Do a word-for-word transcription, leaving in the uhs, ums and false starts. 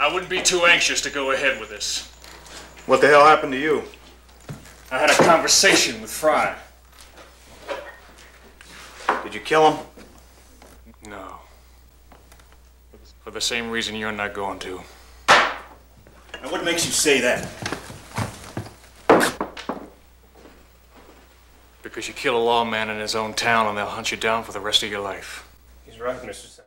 I wouldn't be too anxious to go ahead with this. What the hell happened to you? I had a conversation with Fry. Did you kill him? No. For the same reason you're not going to. Now what makes you say that? Because you kill a lawman in his own town and they'll hunt you down for the rest of your life. He's right, Mister Sanders.